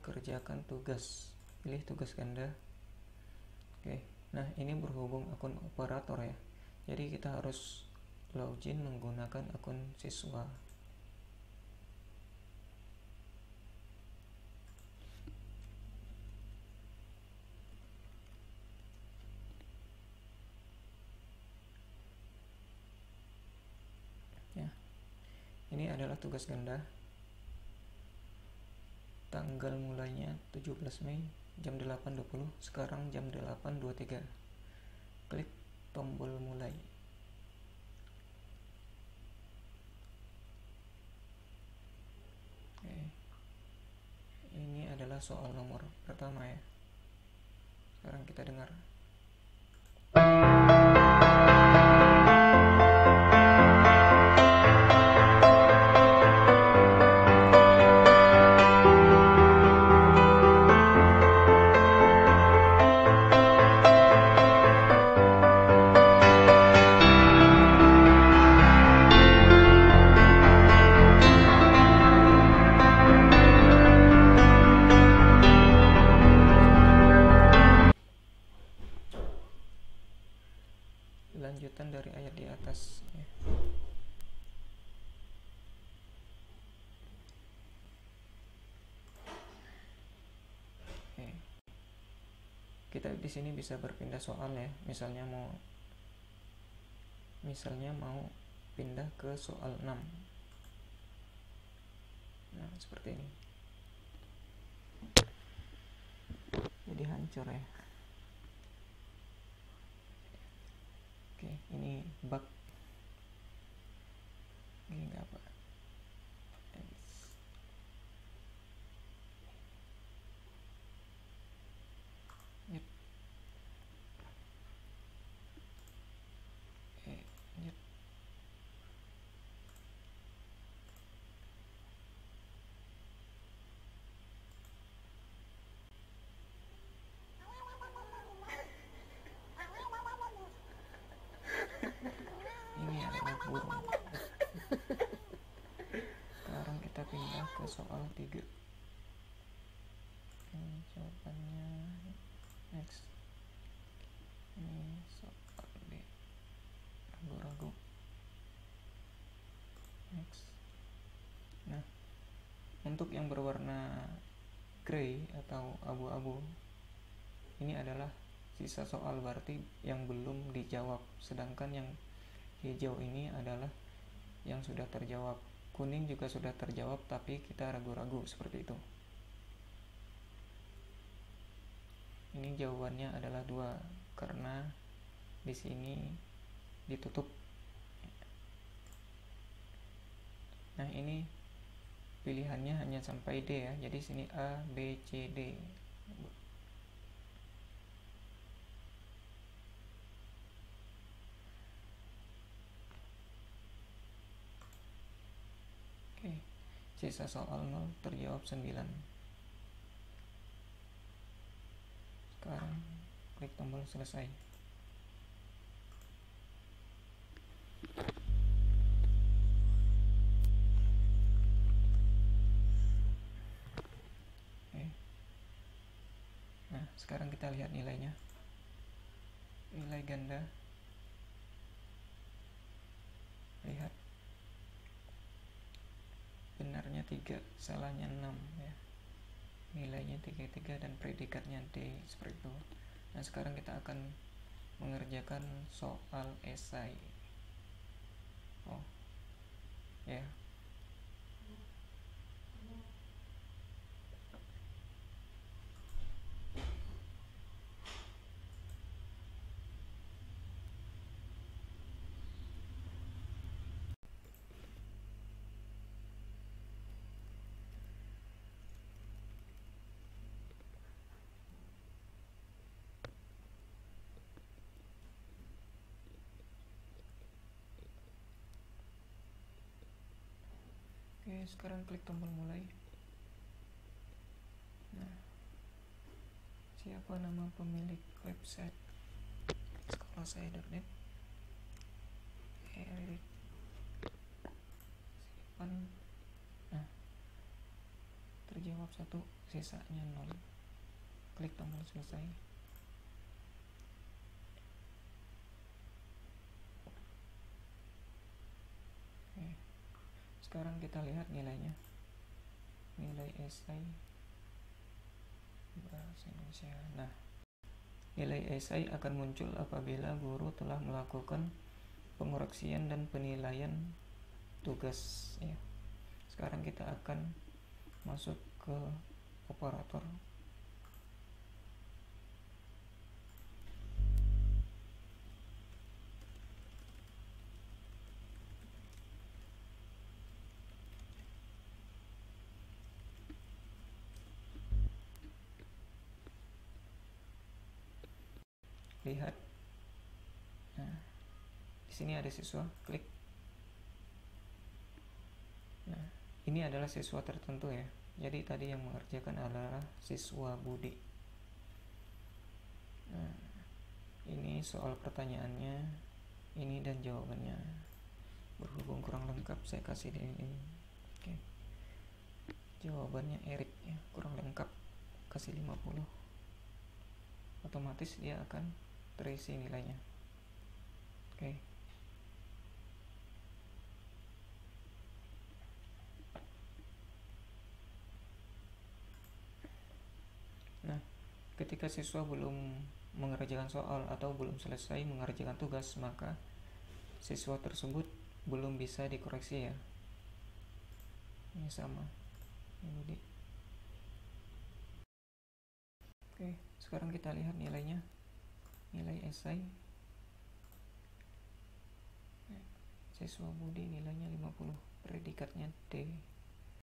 mengerjakan tugas, pilih tugas ganda. Oke, nah ini berhubung akun operator ya, jadi kita harus login menggunakan akun siswa. Ini adalah tugas ganda. Tanggal mulainya 17 Mei jam 8.20, sekarang jam 8.23. Klik tombol mulai. Oke. Ini adalah soal nomor pertama ya. Sekarang kita dengar. Lanjutan dari ayat di atas ya. Oke. Kita di sini bisa berpindah soal ya, misalnya mau pindah ke soal 6. Nah seperti ini, jadi hancur ya. Oke, ini bug. Ini nggak apa. Nyet. Nyet. Sekarang kita pindah ke soal 3. Ini jawabannya next. Ini soal B. Ragu-ragu. Next. Nah, untuk yang berwarna grey atau abu-abu, ini adalah sisa soal berarti yang belum dijawab, sedangkan yang hijau ini adalah yang sudah terjawab. Kuning juga sudah terjawab tapi kita ragu-ragu seperti itu. Ini jawabannya adalah 2 karena di sini ditutup. Nah, ini pilihannya hanya sampai D ya. Jadi sini A, B, C, D. Sisa soal 0 terjawab 9. Sekarang klik tombol selesai. Oke. Nah, sekarang kita lihat nilainya. Nilai ganda. Lihat. Benarnya 3, salahnya 6 ya. Nilainya 3 dan predikatnya D seperti itu. Nah, sekarang kita akan mengerjakan soal esai. Oh. Ya. Oke, sekarang klik tombol mulai. Nah, siapa nama pemilik website sekolah saya.net? Erik Sipan. Nah, terjawab. jawab 1, sisanya 0. Klik tombol selesai. Oke. Sekarang kita lihat nilainya. Nilai esai bahasa Indonesia. Nah, nilai esai akan muncul apabila guru telah melakukan pengoreksian dan penilaian tugas, ya. Sekarang kita akan masuk ke operator. Lihat, nah, di sini ada siswa, klik. Nah, ini adalah siswa tertentu, ya. Jadi tadi yang mengerjakan adalah siswa Budi. Nah, ini soal pertanyaannya, ini dan jawabannya. Berhubung kurang lengkap, saya kasih ini. Oke. Jawabannya Erik, ya, kurang lengkap, kasih 50. Otomatis dia akan terisi nilainya. Oke. Nah, ketika siswa belum mengerjakan soal atau belum selesai mengerjakan tugas, maka siswa tersebut belum bisa dikoreksi, ya. Ini sama. Ini. Oke, sekarang kita lihat nilainya. Nilai esai siswa Budi nilainya 50, predikatnya D.